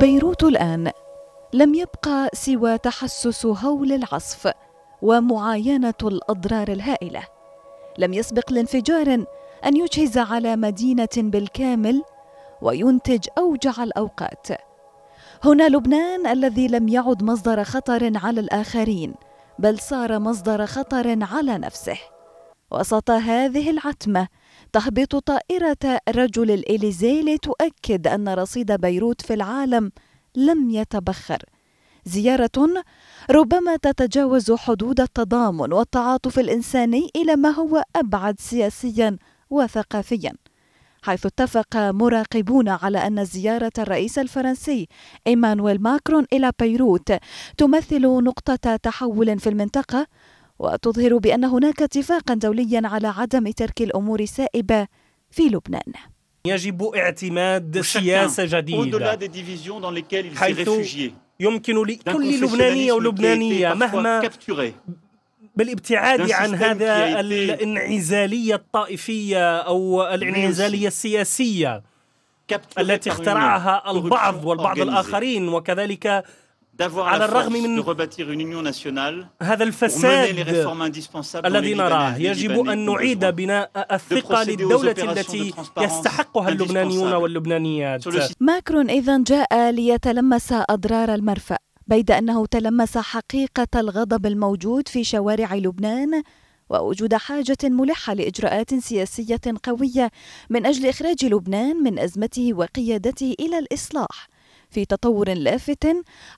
بيروت الآن لم يبقى سوى تحسس هول العصف ومعاينة الأضرار الهائلة. لم يسبق لانفجار أن يجهز على مدينة بالكامل وينتج أوجع الأوقات. هنا لبنان الذي لم يعد مصدر خطر على الآخرين، بل صار مصدر خطر على نفسه. وسط هذه العتمة تهبط طائرة رجل الإليزيه لتؤكد أن رصيد بيروت في العالم لم يتبخر. زيارة ربما تتجاوز حدود التضامن والتعاطف الإنساني إلى ما هو أبعد سياسيا وثقافيا، حيث اتفق مراقبون على أن زيارة الرئيس الفرنسي إيمانويل ماكرون إلى بيروت تمثل نقطة تحول في المنطقة، وتظهر بأن هناك اتفاقا دوليا على عدم ترك الأمور سائبة في لبنان. يجب اعتماد سياسة جديدة حيث يمكن لكل لبناني ولبنانية مهما بالابتعاد عن هذا الانعزالية الطائفية أو الانعزالية السياسية التي اخترعها البعض والبعض الآخرين، وكذلك على الرغم من هذا الفساد الذي نراه يجب أن نعيد بناء الثقة للدولة التي يستحقها اللبنانيون واللبنانيات. ماكرون إذن جاء ليتلمس أضرار المرفأ، بيد أنه تلمس حقيقة الغضب الموجود في شوارع لبنان ووجود حاجة ملحة لإجراءات سياسية قوية من أجل إخراج لبنان من أزمته وقيادته إلى الإصلاح، في تطور لافت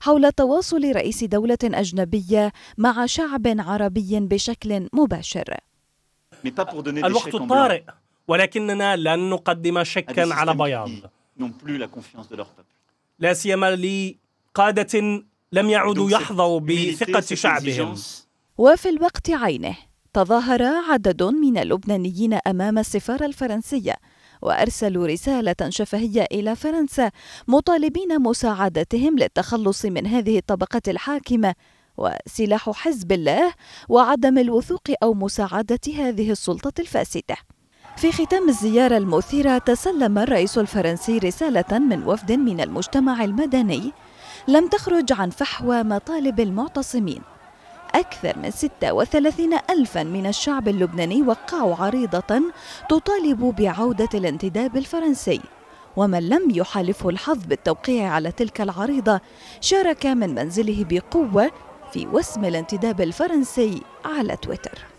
حول تواصل رئيس دولة أجنبية مع شعب عربي بشكل مباشر. الوقت طارئ، ولكننا لن نقدم شكا على بياض، لا سيما لقادة لم يعودوا يحظوا بثقة شعبهم. وفي الوقت عينه تظاهر عدد من اللبنانيين أمام السفارة الفرنسية وأرسلوا رسالة شفهية إلى فرنسا مطالبين مساعدتهم للتخلص من هذه الطبقة الحاكمة وسلاح حزب الله وعدم الوثوق أو مساعدة هذه السلطة الفاسدة. في ختام الزيارة المثيرة تسلم الرئيس الفرنسي رسالة من وفد من المجتمع المدني لم تخرج عن فحوى مطالب المعتصمين. أكثر من 36 ألفاً من الشعب اللبناني وقعوا عريضة تطالب بعودة الانتداب الفرنسي، ومن لم يحالفه الحظ بالتوقيع على تلك العريضة شارك من منزله بقوة في وسم الانتداب الفرنسي على تويتر.